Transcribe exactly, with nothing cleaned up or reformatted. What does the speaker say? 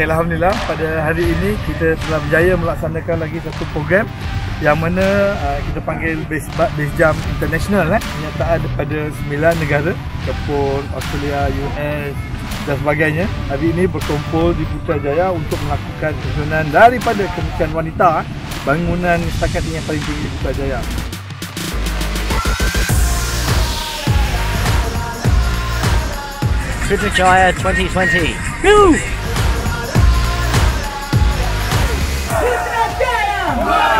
Okey, Alhamdulillah pada hari ini kita telah berjaya melaksanakan lagi satu program yang mana uh, kita panggil Base, Base Jump International, eh? Penyertaan daripada sembilan negara, Jepun, Australia, U S dan sebagainya. Hari ini berkumpul di Putrajaya untuk melakukan susunan daripada Kementerian Wanita, eh? Bangunan setakat ini yang paling tinggi di Putrajaya. Putrajaya dua ribu dua puluh. Woo! Putrajaya!